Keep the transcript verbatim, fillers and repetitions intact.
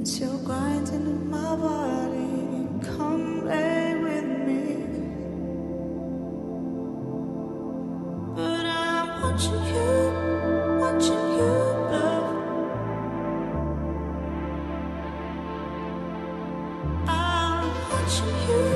Once you're grinding in my body, come lay with me. But I'm watching you, watching you, love. I'm watching you.